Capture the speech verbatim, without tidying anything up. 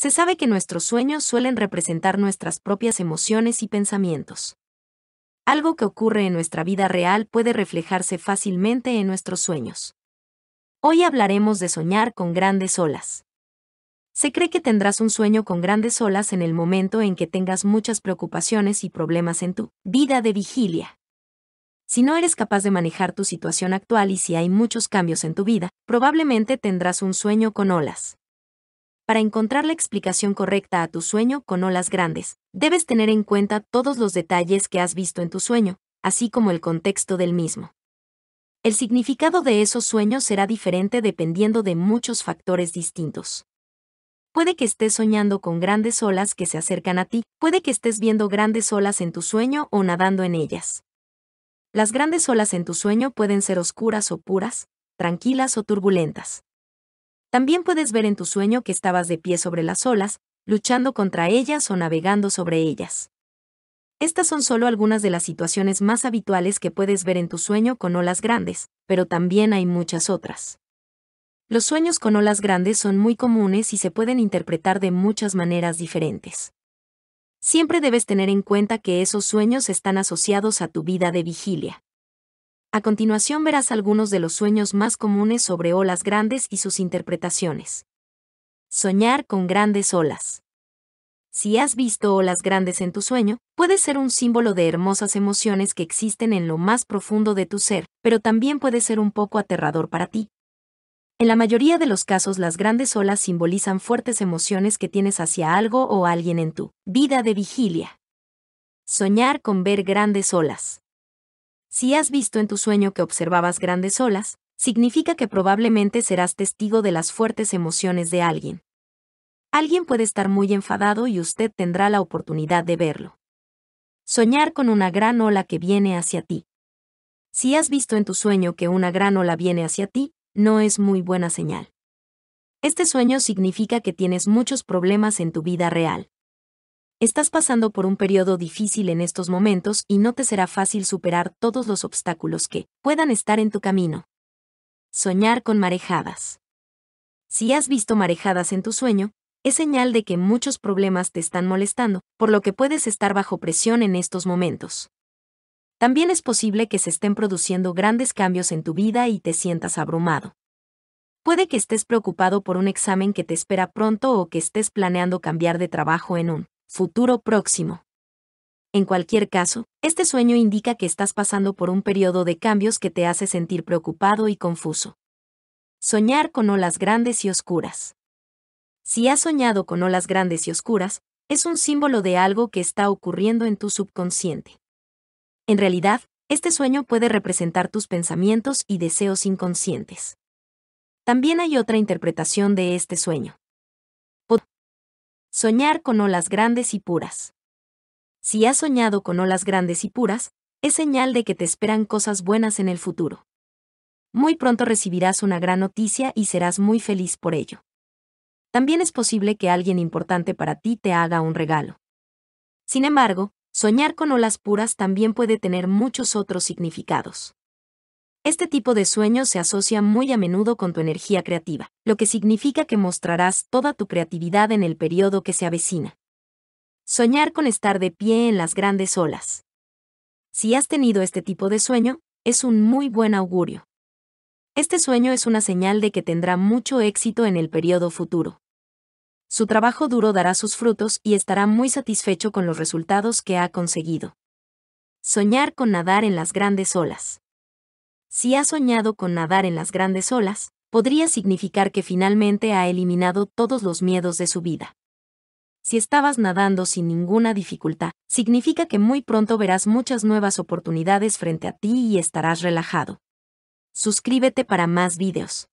Se sabe que nuestros sueños suelen representar nuestras propias emociones y pensamientos. Algo que ocurre en nuestra vida real puede reflejarse fácilmente en nuestros sueños. Hoy hablaremos de soñar con grandes olas. Se cree que tendrás un sueño con grandes olas en el momento en que tengas muchas preocupaciones y problemas en tu vida de vigilia. Si no eres capaz de manejar tu situación actual y si hay muchos cambios en tu vida, probablemente tendrás un sueño con olas. Para encontrar la explicación correcta a tu sueño con olas grandes, debes tener en cuenta todos los detalles que has visto en tu sueño, así como el contexto del mismo. El significado de esos sueños será diferente dependiendo de muchos factores distintos. Puede que estés soñando con grandes olas que se acercan a ti, puede que estés viendo grandes olas en tu sueño o nadando en ellas. Las grandes olas en tu sueño pueden ser oscuras o puras, tranquilas o turbulentas. También puedes ver en tu sueño que estabas de pie sobre las olas, luchando contra ellas o navegando sobre ellas. Estas son solo algunas de las situaciones más habituales que puedes ver en tu sueño con olas grandes, pero también hay muchas otras. Los sueños con olas grandes son muy comunes y se pueden interpretar de muchas maneras diferentes. Siempre debes tener en cuenta que esos sueños están asociados a tu vida de vigilia. A continuación verás algunos de los sueños más comunes sobre olas grandes y sus interpretaciones. Soñar con grandes olas. Si has visto olas grandes en tu sueño, puede ser un símbolo de hermosas emociones que existen en lo más profundo de tu ser, pero también puede ser un poco aterrador para ti. En la mayoría de los casos, las grandes olas simbolizan fuertes emociones que tienes hacia algo o alguien en tu vida de vigilia. Soñar con ver grandes olas. Si has visto en tu sueño que observabas grandes olas, significa que probablemente serás testigo de las fuertes emociones de alguien. Alguien puede estar muy enfadado y usted tendrá la oportunidad de verlo. Soñar con una gran ola que viene hacia ti. Si has visto en tu sueño que una gran ola viene hacia ti, no es muy buena señal. Este sueño significa que tienes muchos problemas en tu vida real. Estás pasando por un periodo difícil en estos momentos y no te será fácil superar todos los obstáculos que puedan estar en tu camino. Soñar con marejadas. Si has visto marejadas en tu sueño, es señal de que muchos problemas te están molestando, por lo que puedes estar bajo presión en estos momentos. También es posible que se estén produciendo grandes cambios en tu vida y te sientas abrumado. Puede que estés preocupado por un examen que te espera pronto o que estés planeando cambiar de trabajo en un futuro próximo. En cualquier caso, este sueño indica que estás pasando por un periodo de cambios que te hace sentir preocupado y confuso. Soñar con olas grandes y oscuras. Si has soñado con olas grandes y oscuras, es un símbolo de algo que está ocurriendo en tu subconsciente. En realidad, este sueño puede representar tus pensamientos y deseos inconscientes. También hay otra interpretación de este sueño. Soñar con olas grandes y puras. Si has soñado con olas grandes y puras, es señal de que te esperan cosas buenas en el futuro. Muy pronto recibirás una gran noticia y serás muy feliz por ello. También es posible que alguien importante para ti te haga un regalo. Sin embargo, soñar con olas puras también puede tener muchos otros significados. Este tipo de sueño se asocia muy a menudo con tu energía creativa, lo que significa que mostrarás toda tu creatividad en el periodo que se avecina. Soñar con estar de pie en las grandes olas. Si has tenido este tipo de sueño, es un muy buen augurio. Este sueño es una señal de que tendrá mucho éxito en el periodo futuro. Su trabajo duro dará sus frutos y estará muy satisfecho con los resultados que ha conseguido. Soñar con nadar en las grandes olas. Si has soñado con nadar en las grandes olas, podría significar que finalmente ha eliminado todos los miedos de su vida. Si estabas nadando sin ninguna dificultad, significa que muy pronto verás muchas nuevas oportunidades frente a ti y estarás relajado. Suscríbete para más videos.